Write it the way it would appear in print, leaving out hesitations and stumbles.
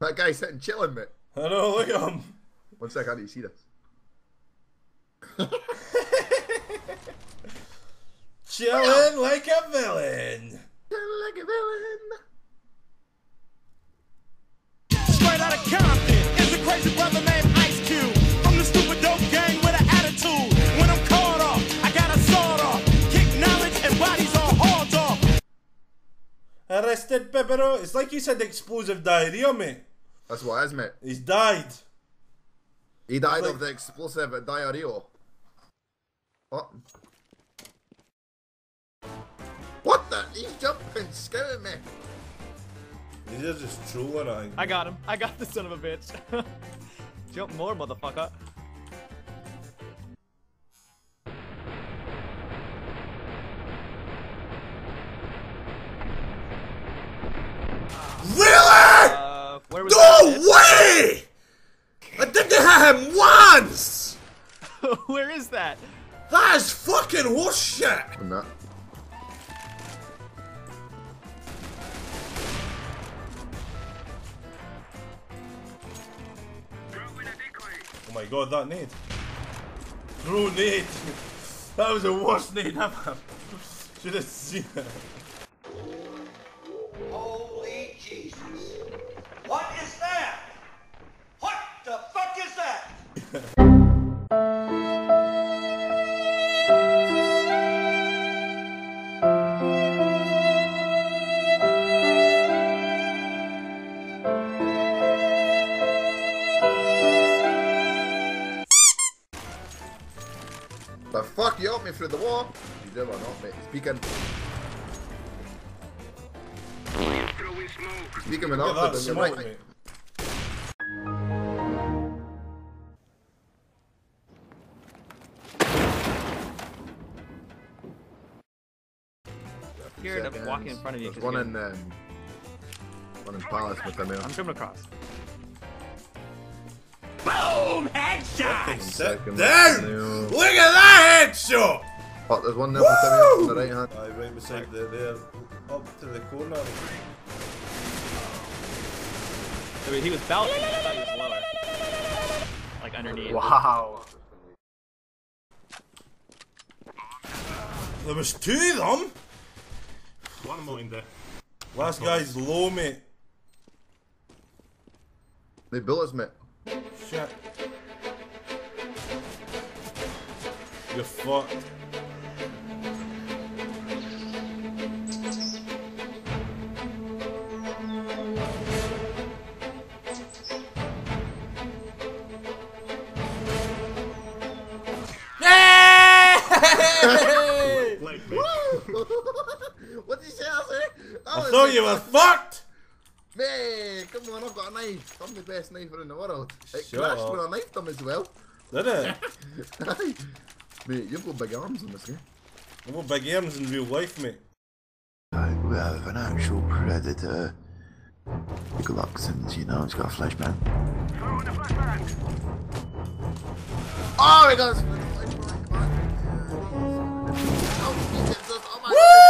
That guy's sitting chilling, mate. I know, look at him. One second, I need to see this. Chilling like a villain. Chilling like a villain. Straight out of Compton is a crazy brother named Ice Cube. From the stupid dope gang with an attitude. When I'm caught off, I got a sword off. Kick knowledge and bodies on hard off. Arrested Pepero. It's like you said, explosive diarrhea, mate. That's what it is, mate. He's died. He died of the explosive diarrhea. What? What the? He's jumping, scaring me. These are just trolling, I think. I got him. I got the son of a bitch. Jump more, motherfucker. Really? No way! I didn't hit him once! Where is that? That is fucking horseshit! I'm not. Oh my god, that nade. Bro, nade. That was the worst nade ever. Should have seen it. Holy Jesus. What is that? What the fuck is that? The fuck, you helped me through the wall? You did or not, mate. Speaking. Speaking with Arthur, then you're right, mate. Here, I'm walking in front of you. There's one in Palace with the mail. I'm coming across. Boom! Headshot! Sit down! Look at that headshot! Oh, there's one there on the right hand. Aye, right beside there. Up to the corner. I mean, he was bouncing, I thought he was lower. Like underneath. Wow. There was two of them? One more in there. Last guy's low, mate. They built us, mate. Shit. You're fucked. What did you say? I thought you were fucked! Hey, come on, I've got a knife. I'm the best knifer in the world. It crashed when I knifed him as well. Did it? Mate, you've got big arms in this game. I've got big arms in real life, mate. We have an actual predator. The Galuxans, you know, he's got a flashbang. Throw the flashbang! Oh, he got a flashbang! Oh, he gets us! Oh my god!